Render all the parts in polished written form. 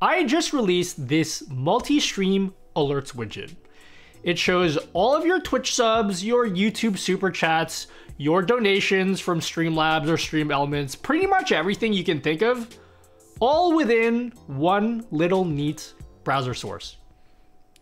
I just released this multi-stream alerts widget. It shows all of your Twitch subs, your YouTube super chats, your donations from Streamlabs or StreamElements, pretty much everything you can think of, all within one little neat browser source.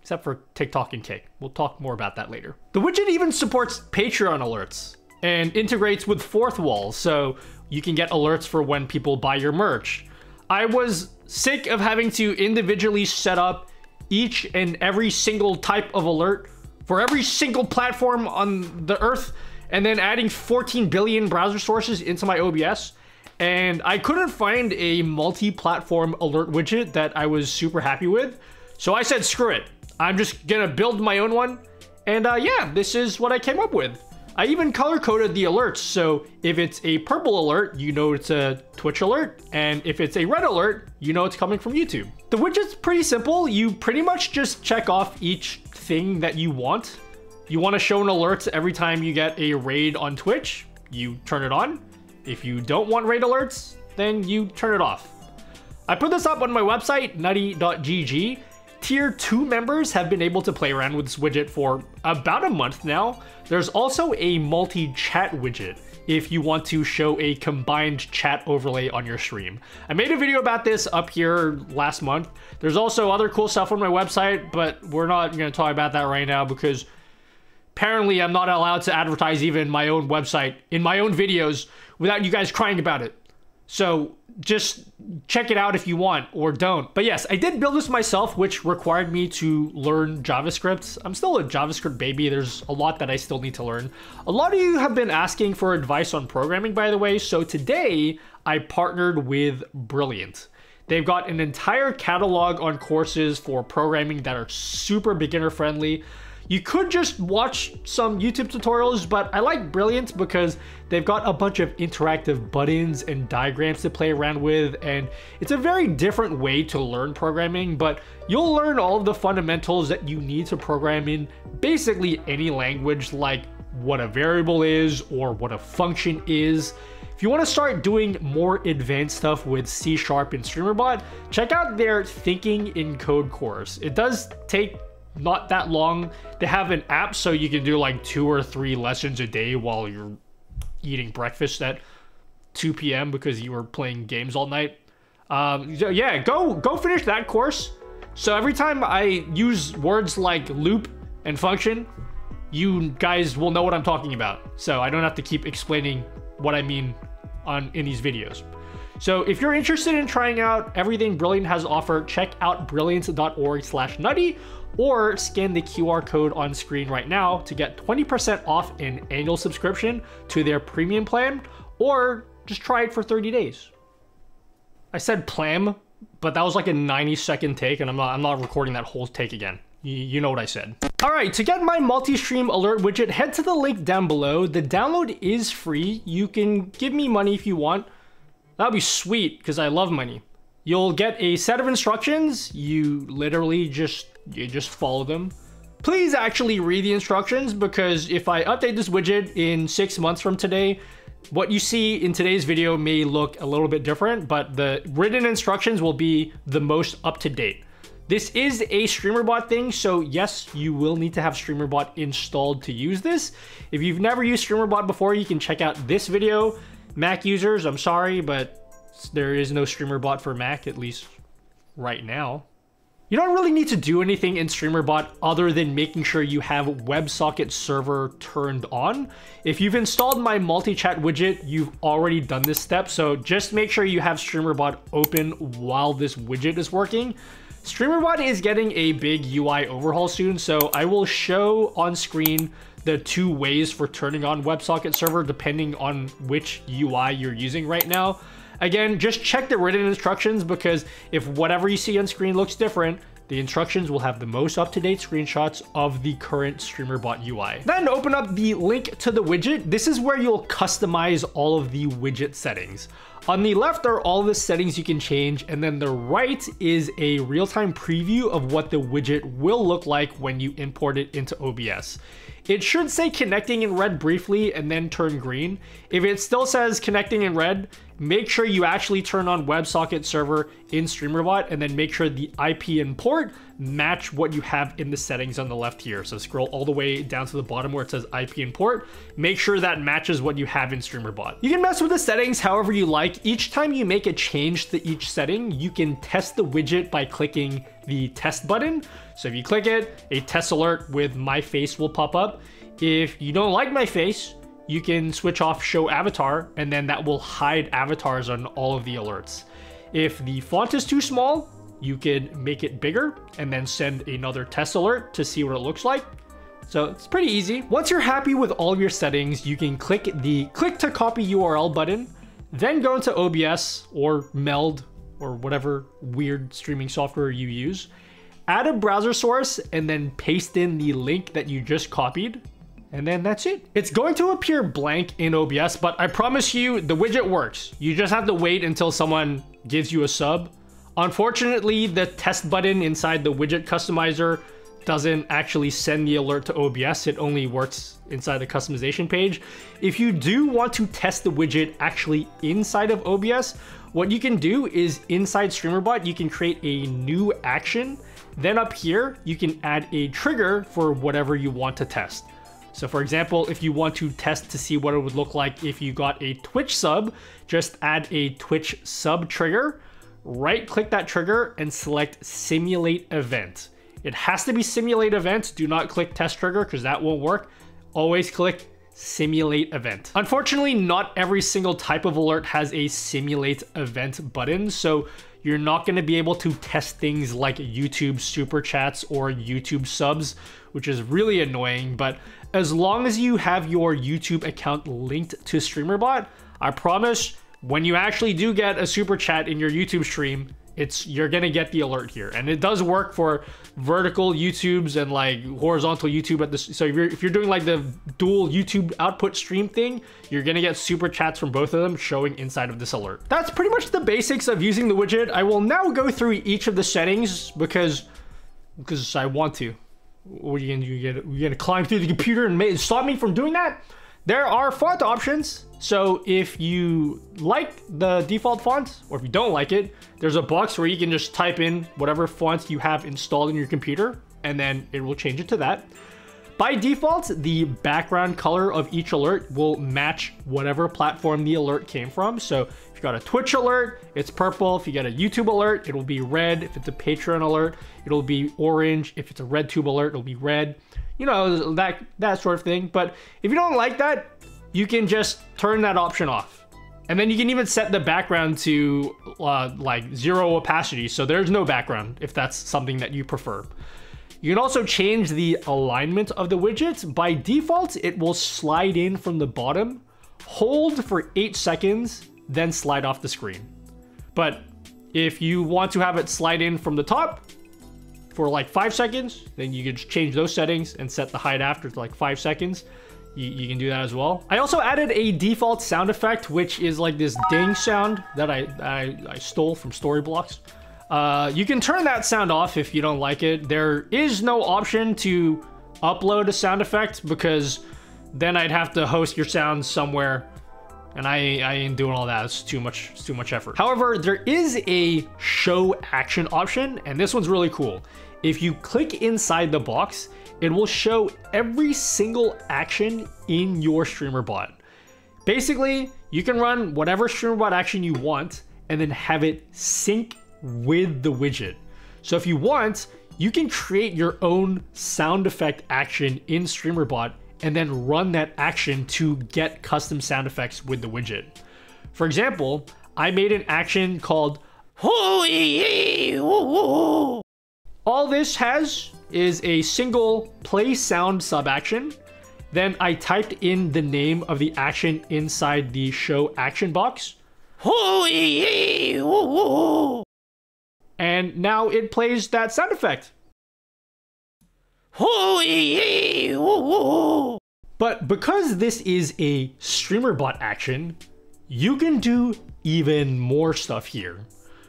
Except for TikTok and Kick. We'll talk more about that later. The widget even supports Patreon alerts and integrates with Fourthwall, so you can get alerts for when people buy your merch. I was sick of having to individually set up each and every single type of alert for every single platform on the earth, and then adding 14 billion browser sources into my OBS. And I couldn't find a multi-platform alert widget that I was super happy with. So I said, screw it. I'm just gonna build my own one. And yeah, this is what I came up with. I even color coded the alerts. So if it's a purple alert, you know it's a Twitch alert. And if it's a red alert, you know it's coming from YouTube. The widget's pretty simple. You pretty much just check off each thing that you want. You want to show an alert every time you get a raid on Twitch, you turn it on. If you don't want raid alerts, then you turn it off. I put this up on my website, nutty.gg. Tier 2 members have been able to play around with this widget for about a month now. There's also a multi-chat widget if you want to show a combined chat overlay on your stream. I made a video about this up here last month. There's also other cool stuff on my website, but we're not going to talk about that right now because apparently I'm not allowed to advertise even my own website in my own videos without you guys crying about it. So just check it out if you want or don't. But yes, I did build this myself, which required me to learn JavaScript. I'm still a JavaScript baby. There's a lot that I still need to learn. A lot of you have been asking for advice on programming, by the way. So today I partnered with Brilliant. They've got an entire catalog on courses for programming that are super beginner friendly. You could just watch some YouTube tutorials, but I like Brilliant because they've got a bunch of interactive buttons and diagrams to play around with, and it's a very different way to learn programming, but you'll learn all of the fundamentals that you need to program in basically any language, like what a variable is or what a function is. If you want to start doing more advanced stuff with C# and Streamer.bot, check out their Thinking in Code course. It does take not that long. They have an app so you can do like 2 or 3 lessons a day while you're eating breakfast at 2 p.m. because you were playing games all night. So yeah, go finish that course. So every time I use words like loop and function, you guys will know what I'm talking about. So I don't have to keep explaining what I mean in these videos. So if you're interested in trying out everything Brilliant has to offer, check out brilliant.org/nutty. Or scan the QR code on screen right now to get 20% off an annual subscription to their premium plan, or just try it for 30 days. I said plam, but that was like a 90-second take, and I'm not recording that whole take again. You know what I said. All right, to get my multi-stream alert widget, head to the link down below. The download is free. You can give me money if you want. That'd be sweet, because I love money. You'll get a set of instructions. You literally just follow them. Please actually read the instructions, because if I update this widget in 6 months from today, what you see in today's video may look a little bit different, but the written instructions will be the most up to date. This is a Streamer.bot thing, so yes, you will need to have Streamer.bot installed to use this. If you've never used Streamer.bot before, you can check out this video. Mac users, I'm sorry, but there is no Streamer.bot for Mac, at least right now. You don't really need to do anything in Streamer.bot other than making sure you have WebSocket server turned on. If you've installed my multi-chat widget, you've already done this step, so just make sure you have Streamer.bot open while this widget is working. Streamer.bot is getting a big UI overhaul soon, so I will show on screen the 2 ways for turning on WebSocket server depending on which UI you're using right now. Again, just check the written instructions, because if whatever you see on screen looks different, the instructions will have the most up-to-date screenshots of the current Streamer.bot UI. Then open up the link to the widget. This is where you'll customize all of the widget settings. On the left are all the settings you can change, and then the right is a real-time preview of what the widget will look like when you import it into OBS. It should say connecting in red briefly and then turn green. If it still says connecting in red, make sure you actually turn on WebSocket server in Streamer.bot, and then make sure the IP and port match what you have in the settings on the left here. So scroll all the way down to the bottom where it says IP and port. Make sure that matches what you have in Streamer.bot. You can mess with the settings however you like. Each time you make a change to each setting, you can test the widget by clicking the test button. So if you click it, a test alert with my face will pop up. If you don't like my face, you can switch off show avatar, and then that will hide avatars on all of the alerts. If the font is too small, you can make it bigger and then send another test alert to see what it looks like. So it's pretty easy. Once you're happy with all of your settings, you can click the click to copy URL button, then go into OBS or Meld or whatever weird streaming software you use, add a browser source, and then paste in the link that you just copied. And then that's it. It's going to appear blank in OBS, but I promise you the widget works. You just have to wait until someone gives you a sub. Unfortunately, the test button inside the widget customizer doesn't actually send the alert to OBS. It only works inside the customization page. If you do want to test the widget actually inside of OBS, what you can do is inside Streamer.bot, you can create a new action. Then up here, you can add a trigger for whatever you want to test. So for example, if you want to test to see what it would look like if you got a Twitch sub, just add a Twitch sub trigger, right click that trigger and select simulate event. It has to be simulate event. Do not click test trigger because that won't work. Always click simulate event. Unfortunately, not every single type of alert has a simulate event button. So you're not going to be able to test things like YouTube super chats or YouTube subs, which is really annoying. But as long as you have your YouTube account linked to Streamer.bot, I promise when you actually do get a super chat in your YouTube stream, you're gonna get the alert here. And it does work for vertical YouTubes and like horizontal YouTube at this. So if you're doing like the dual YouTube output stream thing, you're gonna get super chats from both of them showing inside of this alert. That's pretty much the basics of using the widget. I will now go through each of the settings because I want to. What are you gonna do? You're gonna climb through the computer and stop me from doing that? There are font options. So if you like the default font, or if you don't like it, there's a box where you can just type in whatever font you have installed in your computer, and then it will change it to that. By default, the background color of each alert will match whatever platform the alert came from. So if you got a Twitch alert, it's purple. If you get a YouTube alert, it will be red. If it's a Patreon alert, it'll be orange. If it's a RedTube alert, it'll be red. You know, that sort of thing. But if you don't like that, you can just turn that option off. And then you can even set the background to like zero opacity. So there's no background if that's something that you prefer. You can also change the alignment of the widget. By default, it will slide in from the bottom, hold for 8 seconds, then slide off the screen. But if you want to have it slide in from the top for like 5 seconds, then you can just change those settings and set the hide after to like 5 seconds. You can do that as well. I also added a default sound effect, which is like this ding sound that I stole from Storyblocks. You can turn that sound off if you don't like it. There is no option to upload a sound effect because then I'd have to host your sound somewhere, and I ain't doing all that. It's too much effort. However, there is a show action option, and this one's really cool. If you click inside the box, it will show every single action in your Streamer.bot. Basically, you can run whatever Streamer.bot action you want and then have it sync with the widget. So if you want, you can create your own sound effect action in Streamer.bot and then run that action to get custom sound effects with the widget. For example, I made an action called Hoo-ee-ee-oo-oo-oo. All this has is a single play sound sub action. Then I typed in the name of the action inside the show action box. Hoo-ee-ee-oo-oo-oo. And now it plays that sound effect. But because this is a Streamer.bot action, you can do even more stuff here.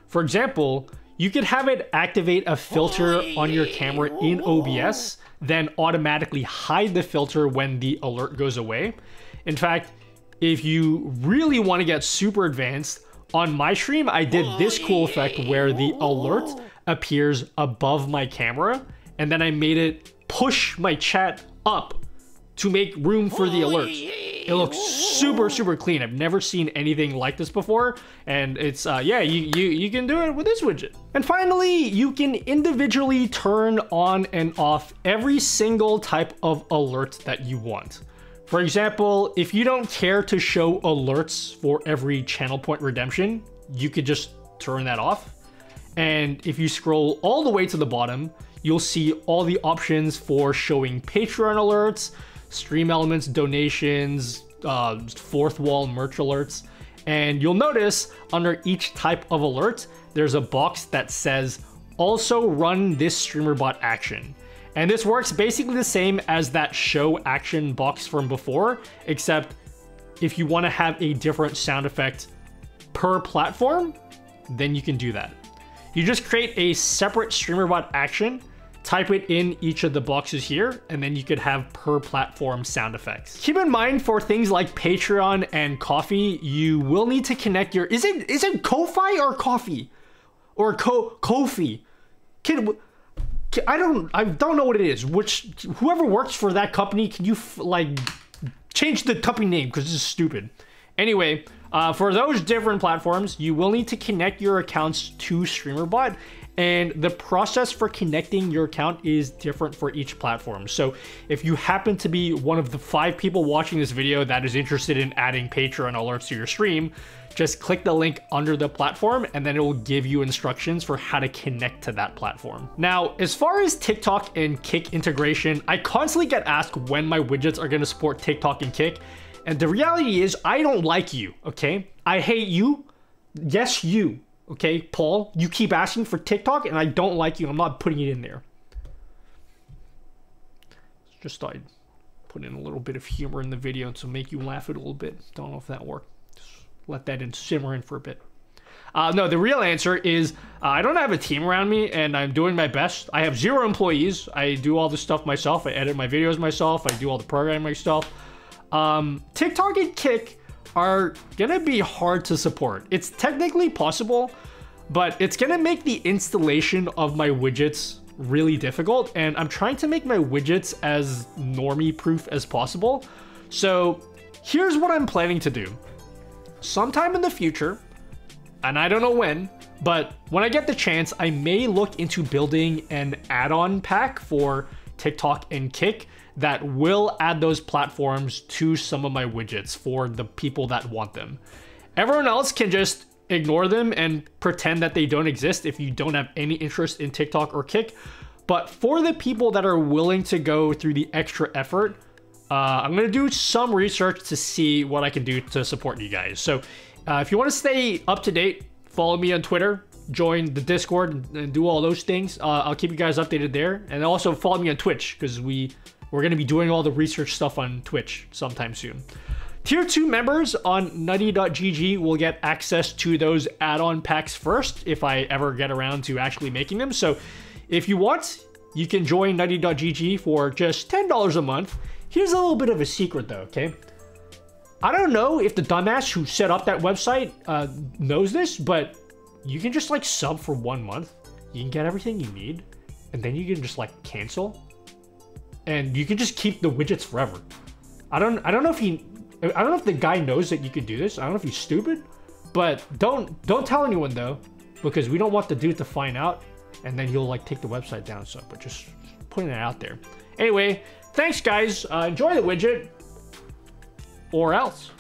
For example, you could have it activate a filter on your camera in OBS, then automatically hide the filter when the alert goes away. In fact, if you really want to get super advanced, on my stream, I did this cool effect where the alert appears above my camera, and then I made it push my chat up to make room for the alert. It looks super, super clean. I've never seen anything like this before. And it's, yeah, you can do it with this widget. And finally, you can individually turn on and off every single type of alert that you want. For example, if you don't care to show alerts for every channel point redemption, you could just turn that off. And if you scroll all the way to the bottom, you'll see all the options for showing Patreon alerts, StreamElements donations, Fourthwall merch alerts. And you'll notice under each type of alert, there's a box that says, also run this Streamer.bot action. And this works basically the same as that show action box from before, except if you want to have a different sound effect per platform, then you can do that. You just create a separate Streamer.bot action, type it in each of the boxes here, and then you could have per platform sound effects. Keep in mind for things like Patreon and Ko-fi, you will need to connect your, is it Ko-fi or Ko-fi? Or Ko-fi? I don't know what it is. Whoever works for that company, can you like change the company name, because this is stupid. Anyway, for those different platforms, you will need to connect your accounts to Streamer.bot, and the process for connecting your account is different for each platform. So if you happen to be one of the 5 people watching this video that is interested in adding Patreon alerts to your stream, just click the link under the platform and then it will give you instructions for how to connect to that platform. Now, as far as TikTok and Kick integration, I constantly get asked when my widgets are going to support TikTok and Kick. And the reality is I don't like you, okay? I hate you. Yes, you, okay? Paul, you keep asking for TikTok and I don't like you. I'm not putting it in there. Just thought I'd put in a little bit of humor in the video to make you laugh a little bit. Don't know if that worked. Let that in simmer in for a bit. No, the real answer is I don't have a team around me and I'm doing my best. I have 0 employees. I do all this stuff myself. I edit my videos myself. I do all the programming myself. TikTok and Kick are gonna be hard to support. It's technically possible, but it's gonna make the installation of my widgets really difficult. And I'm trying to make my widgets as normie proof as possible. So here's what I'm planning to do. Sometime in the future, and I don't know when, but when I get the chance, I may look into building an add-on pack for TikTok and Kick that will add those platforms to some of my widgets for the people that want them. Everyone else can just ignore them and pretend that they don't exist if you don't have any interest in TikTok or Kick. But for the people that are willing to go through the extra effort, I'm going to do some research to see what I can do to support you guys. So if you want to stay up to date, follow me on Twitter, join the Discord, and do all those things. I'll keep you guys updated there. And also follow me on Twitch, because we're going to be doing all the research stuff on Twitch sometime soon. Tier 2 members on nutty.gg will get access to those add-on packs first, if I ever get around to actually making them. So if you want, you can join nutty.gg for just $10 a month. Here's a little bit of a secret though, okay? I don't know if the dumbass who set up that website knows this, but you can just like sub for 1 month. You can get everything you need, and then you can just like cancel, and you can just keep the widgets forever. I don't know if the guy knows that you could do this. I don't know if he's stupid, but don't tell anyone though, because we don't want the dude to find out, and then he'll like take the website down. So, but just putting it out there. Anyway. Thanks guys, enjoy the widget, or else.